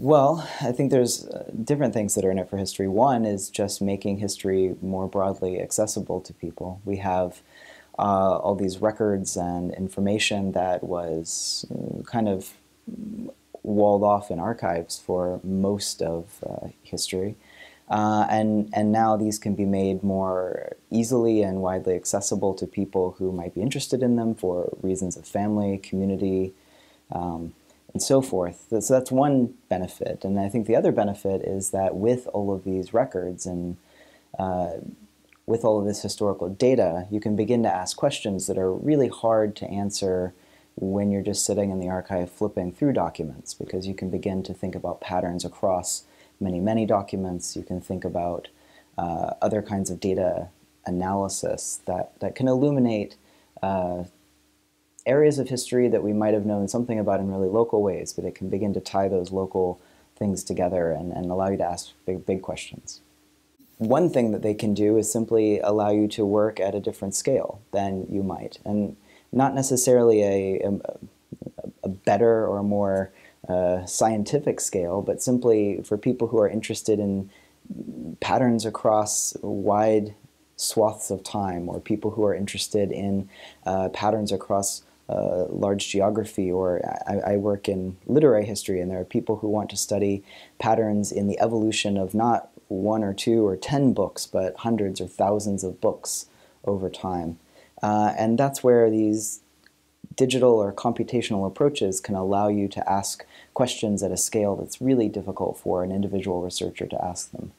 Well, I think there's different things that are in it for history. One is just making history more broadly accessible to people. We have all these records and information that was kind of walled off in archives for most of history. And now these can be made more easily and widely accessible to people who might be interested in them for reasons of family, community, and so forth. So that's one benefit. And I think the other benefit is that with all of these records and with all of this historical data, you can begin to ask questions that are really hard to answer when you're just sitting in the archive flipping through documents, because you can begin to think about patterns across many documents. You can think about other kinds of data analysis that can illuminate areas of history that we might have known something about in really local ways, but it can begin to tie those local things together and allow you to ask big questions. One thing that they can do is simply allow you to work at a different scale than you might, and not necessarily a better or more scientific scale, but simply for people who are interested in patterns across wide swaths of time, or people who are interested in patterns across large geography, or I work in literary history, and there are people who want to study patterns in the evolution of not 1 or 2 or 10 books, but hundreds or thousands of books over time. And that's where these digital or computational approaches can allow you to ask questions at a scale that's really difficult for an individual researcher to ask them.